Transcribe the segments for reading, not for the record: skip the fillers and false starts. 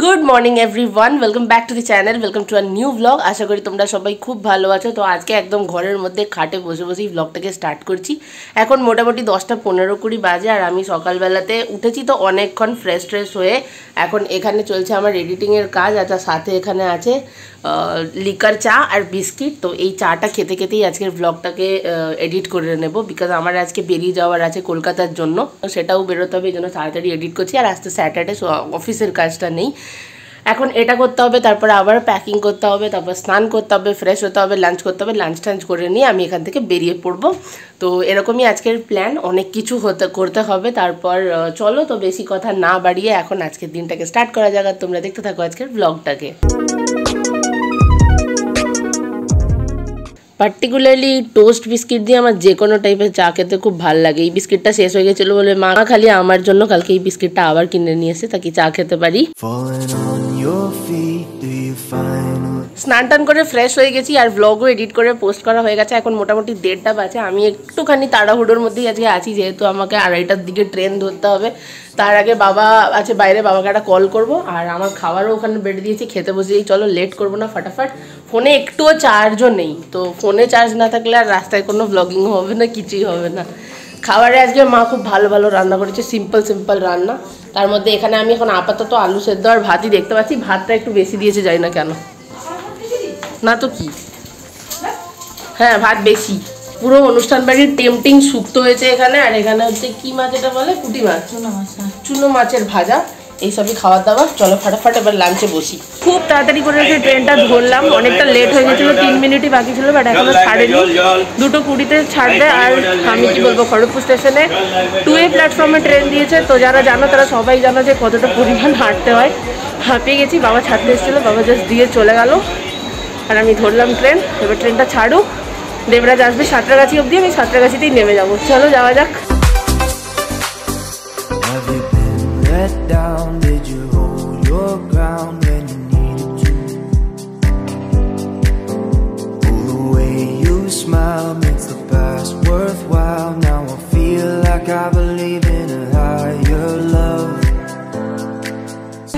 Good morning everyone, welcome back to the channel, welcome to a new vlog. आशा करी तुम्हारा सबाई खूब भालो आछो। तो आज के एकदम घरेर मध्य खाटे बसे बसे व्लॉगटाके स्टार्ट करछि। एखन मोटामुटी 10टा 15-20 बाजे और आमी सकाल बेलाते उठेछि। तो अनेकक्षण फ्रेश ट्रेश हये एखन एखाने चलछे आमार एडिटिंगेर काज। आर तार साथे एखाने आछे लिकार चा और बिस्किट। तो ये चाटा खेते खेतेई आजकेर व्लॉगटाके एडिट करे नेब, बिकज आमार आजके बेरिये जाओयार आछे कलकातार जन्य। तो सेटाओ बेरोते होबे, एजोन्नो ताड़ाताड़ि एडिट करछि। और आज तो सैटरडे, सो अफिसेर काजटा नेई। एखन एटा करते होबे, तारपर आबार पैकिंग करते होबे, तारपर स्नान करते होबे, फ्रेश होते होबे, लांच करते होबे। लांच टांच करे निये आमि एखान थेके बेरिये पड़बो। तो एरकमई आजकेर प्लान, अनेक किछु होते करते होबे। तारपर चलो, तो बेशी कथा ना बाड़िये एखन आजकेर दिनटाके स्टार्ट करा जाक। तोमरा देखते थाको आजकेर ब्लगटाके। पार्टिकुलारली टोस्ट बिस्किट दिए आमार जे कोनो टाइपेर चा खेते खूब भालो लागे। ये बिस्किटा शेष हो गेछिलो बोले मा खाली आमार जोन्नो कालके ये बिस्किटा आबार किने निये एसे ताकि चा खेते पारी। स्नान टान करे फ्रेश हो गेছি আর ব্লগও এডিট করে পোস্ট করা হয়ে গেছে। এখন মোটামুটি 1:30টা বাজে। আমি একটুখানি তাড়াহুড়োর মধ্যেই আজকে আছি, যেহেতু আমাকে 2:30টার দিকে ট্রেন ধরতে হবে। তার আগে বাবা আছে বাইরে, বাবাকে একটা কল করব। আর আমার খাবারও ওখানে বেড়ে দিয়েছি, খেতে বসে চলো, লেট করব না, फटाफट। ফোনে একটুও চার্জও নেই, তো ফোনে চার্জ না থাকলে আর রাস্তায় কোনো ব্লগিং হবে না, কিছুই হবে না। খাবারে আজকে মা খুব ভালো ভালো রান্না করেছে, সিম্পল সিম্পল রান্না। তার মধ্যে এখানে আমি এখন আপাতত আলু সেদ্ধ আর ভাতই দেখতে পাচ্ছি। ভাতটা একটু বেশি দিয়েছে, জানি না কেন। ना तो कि हाँ भात बेसि पुरो अनुष्ठान बाड़ी टेम्पटिंग शुक्तो की माछटा बोले पुटी माछ, चुनो माछेर भाजा, ये सब ही खावा दावा। चलो फटाफट एबार लांचे बसि। खूब ताड़ाताड़ी करे ट्रेनटा धरलाम, अनेकटा लेट हो गेछिलो, 3 मिनिटई बाकी छिलो, बाट एखोनो छाड़ेनि। 2:20 छाड़बे। और आमि कि बोलबो, खड़गपुर स्टेशने 2A प्लैटफर्मे ट्रेन दिएछे। तो जारा जानो तारा सबाई जानो जे कतटा परिमाण हांटते हय। हांपिये गेछि, बाबा छाड़ते एसेछिलो, बाबा जास्ट दिए चले गेलो। और आमी धरलाम ट्रेन। एबार ट्रेनटा छाड़ुक, देवराज आसबे सातरागाछी अब्दि, आमी सातरागाछीतेई नेमे जाबो। चलो जावा जाक।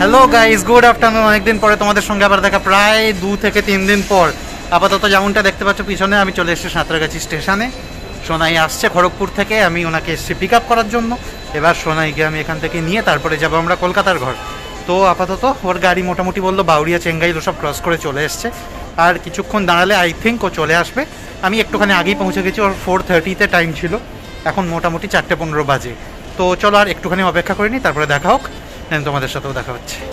Hello guys, good afternoon. अनेक दिन पर तुम्हारे संगे आबार देखा, प्राय 2 থেকে 3 दिन पर। आपातत जेमनटा देखते पाच्छ पिछने आमी चले एसेछि सातरागाछी स्टेशने। सोनाई आसছে खड़गपुर থেকে, आमी ওনাকে এসে পিকআপ করার জন্য। এবার সোনাইকে আমি এখান থেকে নিয়ে তারপরে যাব আমরা কলকাতার ঘর। তো আপাতত ওর গাড়ি মোটামুটি বললো বাউরিয়া চেঙ্গাইল ওসব ক্রস করে চলে এসছে। আর কিছুক্ষণ দাঁড়ালে আই থিঙ্ক ও চলে আসবে। আমি একটুখানি আগেই পৌঁছে গেছি, ওর 4:30-তে টাইম ছিল। এখন মোটামুটি 4:15 বাজে। তো চলো আর একটুখানি অপেক্ষা করে নিই, তারপরে দেখা হোক। তোমাদের সাথেও দেখা হচ্ছে। এরই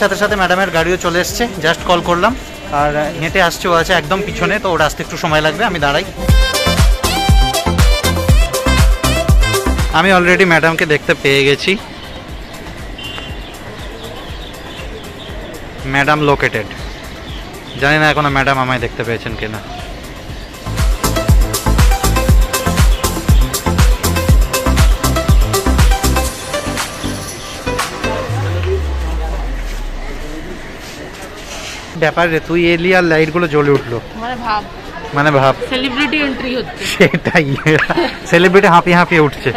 সাথে সাথে ম্যাডামের গাড়িও চলে এসছে, জাস্ট কল করলাম। আর হেঁটে আসছে, ও আছে একদম পিছনে, তো ওর আসতে একটু সময় লাগবে। আমি দাঁড়াই। আমি অলরেডি ম্যাডামকে দেখতে পেয়ে গেছি। ম্যাডাম লোকেটেড, জানি না এখনো ম্যাডাম আমায় দেখতে পেয়েছেন কিনা। ব্যাপার রে, তুই এলি আর লাইটগুলো জ্বলে উঠলো, মানে ভাব সেলিব্রিটি এন্ট্রি হচ্ছে। সেটাই, সেলিব্রিটি হাঁপিয়ে হাঁপিয়ে উঠছে।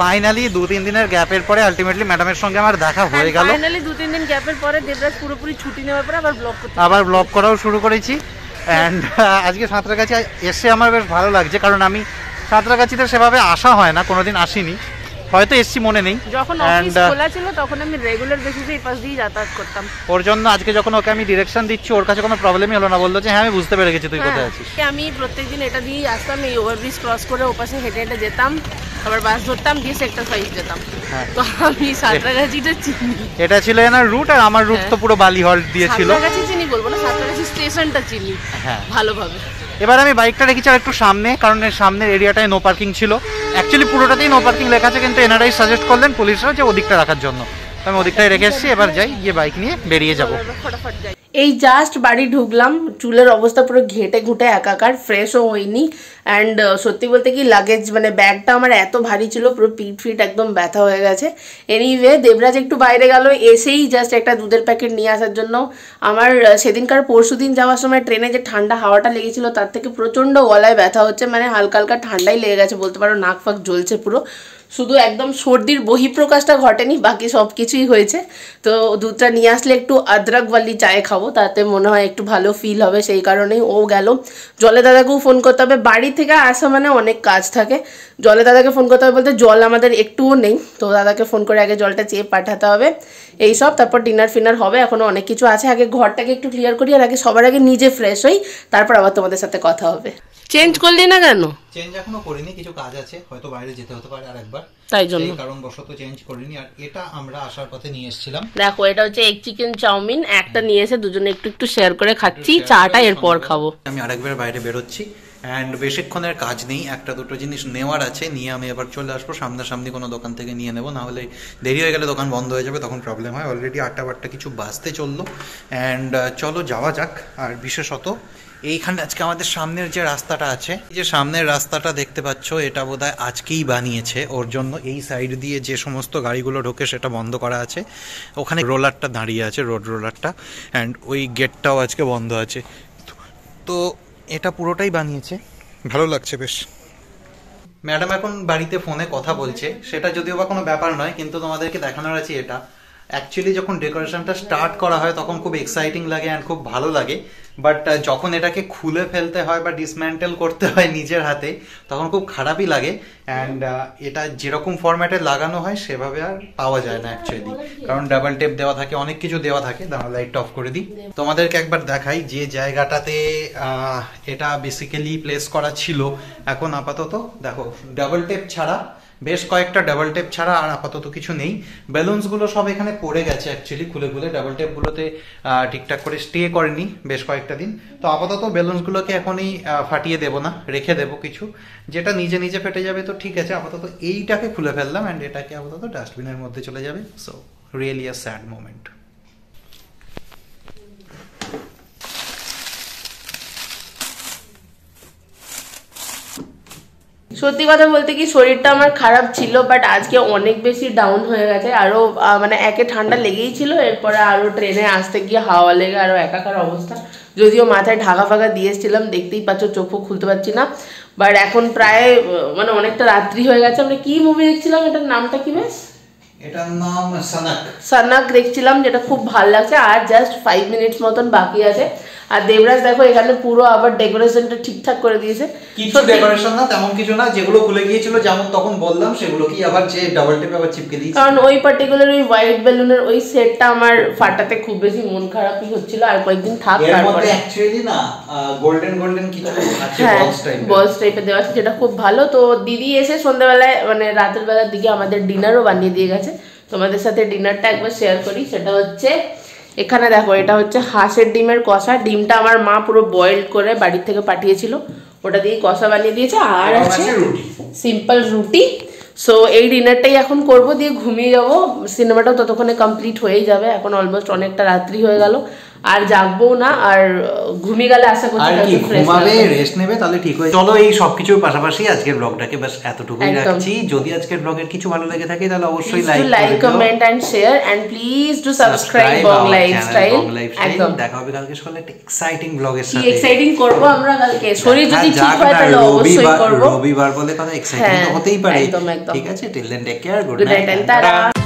ফাইনালি 2-3 দিনের গ্যাপের পরে আলটিমেটলি ম্যাডামের সঙ্গে আমার দেখা হয়ে গেল। ফাইনালি 2-3 দিন গ্যাপের পরে দেবরাজ পুরোপুরি ছুটি নেওয়ার পর আবার ব্লগ করাও শুরু করেছি। এন্ড আজকে সাঁতরাগাছি এসে আমার বেশ ভালো লাগছে, কারণ আমি সাঁতরাগাছিতে সেভাবে আসা হয় না, কোনোদিন আসিনি, হয়তো এসছি মনে নেই। যখন অফিস খোলা ছিল তখন আমি রেগুলার বেসিসে এই পাশ দিয়ে যাতায়াত করতাম। ওর জন্য আজকে যখন ওকে আমি ডিরেকশন দিচ্ছি, ওর কাছে কোনো প্রবলেমই হলো না, বললো যে হ্যাঁ আমি বুঝতে পেরে গেছি তুই কোথায় আছিস। আমি প্রত্যেকদিন এটা দিয়ে আসতাম, এই ওভারব্রিজ ক্রস করে ওপাশে হেঁটে হেঁটে যেতাম, আবার বাস ধরতাম, দিয়ে সেক্টর 5 যেতাম। তো আমি সাঁতরাগাছিটা চিনি, এটা ছিল না রুট। আর আমার রুট তো পুরো বালি হল্ট দিয়েছিল। সাঁতরাগাছি চিনি বলবো না, সাঁতরাগাছি স্টেশনটা চিনি হ্যাঁ ভালোভাবে। এবার আমি বাইকটা রেখেছি আর একটু সামনে, কারণ এর সামনের এরিয়াটায় নো পার্কিং ছিল। অ্যাকচুয়ালি পুরোটাতেই নো পার্কিং লেখা আছে, কিন্তু এনআরআই সাজেস্ট করলেন পুলিশরা যে ওদিকটা রাখার জন্য। আমি ওদিকটাই রেখে এসেছি, এবার যাই গিয়ে বাইক নিয়ে বেরিয়ে যাব। এই জাস্ট বাড়ি ঢুকলাম, চুলের অবস্থা পুরো ঘেটে ঘুটে একাকার, ফ্রেশও হইনি। অ্যান্ড সত্যি বলতে কি লাগেজ মানে ব্যাগটা আমার এত ভারী ছিল, পুরো পিঠ ফিট একদম ব্যথা হয়ে গেছে। এনিওয়ে দেবরাজ একটু বাইরে গেল, এসেই জাস্ট একটা দুধের প্যাকেট নিয়ে আসার জন্য। আমার সেদিনকার পরশু দিন যাওয়ার সময় ট্রেনে যে ঠান্ডা হাওয়াটা লেগেছিলো তার থেকে প্রচণ্ড গলায় ব্যথা হচ্ছে, মানে হালকা হালকা ঠান্ডাই লেগে গেছে বলতে পারো, নাক ফাঁক জ্বলছে পুরো, শুধু একদম সর্দির বহিঃপ্রকাশটা ঘটেনি, বাকি সব কিছুই হয়েছে। তো দুধটা নিয়ে আসলে একটু আদরকওয়ালি চায়ে খাবো, তাতে মনে হয় একটু ভালো ফিল হবে, সেই কারণেই ও গেল। জলে দাদাকেও ফোন করতে হবে, বাড়ি থেকে আসা মানে অনেক কাজ থাকে, জলে দাদাকে ফোন করতে হবে বলতে জল আমাদের একটুও নেই, তো দাদাকে ফোন করে আগে জলটা চেয়ে পাঠাতে হবে, এইসব। তারপর ডিনার ফিনার হবে, এখনও অনেক কিছু আছে, আগে ঘরটাকে একটু ক্লিয়ার করি, আর আগে সবার আগে নিজে ফ্রেশ হই, তারপর আবার তোমাদের সাথে কথা হবে। চেঞ্জ করলি না কেন? চেঞ্জ এখনো করিনি, কিছু কাজ আছে, হয়তো বাইরে যেতে হতে পারে আরেকবার, তাই জন্য এই কারণ বশত চেঞ্জ করিনি। আর এটা আমরা আসার পথে নিয়ে এসেছিলাম, দেখো এটা হচ্ছে এক চিকেন চাউমিন, একটা নিয়ে এসে দুজনে একটু একটু শেয়ার করে খাচ্ছি, চাটা এরপর খাবো। আমি আরেকবার বাইরে বের হচ্ছি, এন্ড বেশিক্ষণের কাজ নেই, একটা দুটো জিনিস নেওয়ার আছে, নিয়ে আমি এবার চলে আসবো, সামনাসামনি কোনো দোকান থেকে নিয়ে নেবো, নাহলে দেরি হয়ে গেলে দোকান বন্ধ হয়ে যাবে, তখন প্রবলেম হয়। অলরেডি ৮টা-১২টা কিছু বাজতে চললো, অ্যান্ড চলো যাওয়া যাক। আর বিশেষত এইখানে আজকে আমাদের সামনের যে রাস্তাটা আছে, যে সামনের রাস্তাটা দেখতে পাচ্ছ, এটা বোধহয় আজকেই বানিয়েছে ওর জন্য। এই সাইড দিয়ে যে সমস্ত গাড়িগুলো ঢোকে সেটা বন্ধ করা আছে, ওখানে রোলারটা দাঁড়িয়ে আছে, রোড রোলারটা, অ্যান্ড ওই গেটটাও আজকে বন্ধ আছে। তো এটা পুরোটাই বানিয়েছে, ভালো লাগছে বেশ। ম্যাডাম এখন বাড়িতে ফোনে কথা বলছে, সেটা যদিও বা কোনো ব্যাপার নয়, কিন্তু তোমাদেরকে দেখানোর আছে এটা। অ্যাকচুয়ালি যখন ডেকোরেশনটা স্টার্ট করা হয় তখন খুব এক্সাইটিং লাগে অ্যান্ড খুব ভালো লাগে, বাট যখন এটাকে খুলে ফেলতে হয় বা ডিসম্যান্টেল করতে হয় নিজের হাতে তখন খুব খারাপই লাগে। অ্যান্ড এটা যেরকম ফরম্যাটে লাগানো হয় সেভাবে আর পাওয়া যায় না অ্যাকচুয়ালি, কারণ ডাবল টেপ দেওয়া থাকে, অনেক কিছু দেওয়া থাকে। দাঁড়া লাইটটা অফ করে দিই, তোমাদেরকে একবার দেখাই যে জায়গাটাতে এটা বেসিক্যালি প্লেস করা ছিল। এখন আপাতত দেখো ডাবল টেপ ছাড়া, বেশ কয়েকটা ডাবল টেপ ছাড়া আর আপাতত কিছু নেই। বেলুনসগুলো সব এখানে পড়ে গেছে অ্যাকচুয়ালি, খুলে খুলে ডাবল টেপগুলোতে ঠিকঠাক করে স্টে করেনি বেশ কয়েকটা দিন। তো আপাতত বেলুনসগুলোকে এখনই ফাটিয়ে দেবো না, রেখে দেবো, কিছু যেটা নিজে নিজে ফেটে যাবে তো ঠিক আছে। আপাতত এইটাকে খুলে ফেললাম অ্যান্ড এটাকে আপাতত ডাস্টবিনের মধ্যে চলে যাবে। So really a sad moment. সত্যি কথা বলতে কি শরীরটা আমার খারাপ ছিল, বাট আজকে অনেক বেশি ডাউন হয়ে গেছে, আরও মানে একে ঠান্ডা লেগেই ছিল, এরপরে আরও ট্রেনে আসতে গিয়ে হাওয়া লেগে আরও একাকার অবস্থা। যদিও মাথায় ঢাকা ফাঁকা দিয়েছিলাম, দেখতেই পাচ্ছ চোখও খুলতে পারছি না, বাট এখন প্রায় মানে অনেকটা রাত্রি হয়ে গেছে। আমরা কি মুভি দেখছিলাম, এটার নামটা কি বেশ? এটার নাম সানাক। সানাক দেখছিলাম, যেটা খুব ভালো লাগছে। আর জাস্ট 5 মিনিটস মতন বাকি আছে। আর দেবরাজ দেখো এখানে পুরো আবার ডেকোরেশনটা ঠিকঠাক করে দিয়েছে, কিছু ডেকোরেশন না তেমন কিছু না, যেগুলো খুলে গিয়েছিল যেমন তখন বললাম সেগুলো কি আবার যে ডাবল টেপে আবার চিপকে দিয়েছে, কারণ ওই পার্টিকুলার ওই হোয়াইট বেলুনের ওই সেটটা আমার ফাটাতে খুব বেশি মন খারাপই হচ্ছিল। আর কয়েকদিন থাক, তারপরে অ্যাকচুয়ালি না গোল্ডেন গোল্ডন কিছু আছে বক্স টাইপ, বক্স টাইপে দেওয়া আছে, যেটা খুব ভালো। তো দিদি এসে সন্ধ্যাবেলায় মানে রাতের বেলার দিকে আমাদের ডিনারও বানিয়ে দিয়ে গেছে, তোমাদের সাথে ডিনারটা একবার শেয়ার করি। সেটা হচ্ছে এখানে দেখো, এটা হচ্ছে হাঁসের ডিমের কষা, ডিমটা আমার মা পুরো বয়েল করে বাড়ি থেকে পাঠিয়েছিল, ওটা দিয়ে কষা বানিয়ে দিয়েছে, আর আছে সিম্পল রুটি। সো এই ডিনারটাই এখন করব, দিয়ে ঘুমিয়ে যাবো, সিনেমাটাও ততক্ষণে কমপ্লিট হয়ে যাবে। এখন অলমোস্ট অনেকটা রাত্রি হয়ে গেল, আর জাগবো না, আর ঘুমিয়ে গেলে আশা করছি একটু ফ্রেশ হবে, রেস্ট নেবে, তাহলে ঠিক হয়ে। চলো এই সবকিছুর পাশাপাশি আজকের ব্লগটাকে বাস এতটুকুই রাখছি। যদি আজকের ব্লগের কিছু ভালো লেগে থাকে তাহলে অবশ্যই like, comment and share, and please do subscribe Bong lifestyle. একদম দেখা হবে কালকে সকালে একটা এক্সাইটিং ব্লগের সাথে। এক্সাইটিং করব আমরা কালকে, শরীর যদি ঠিক হয় তাহলে অবশ্যই করব। রবিবার বলে কথা এক্সাইটিং তো হতেই পারে, ঠিক আছে? Till then take care, good night, tata.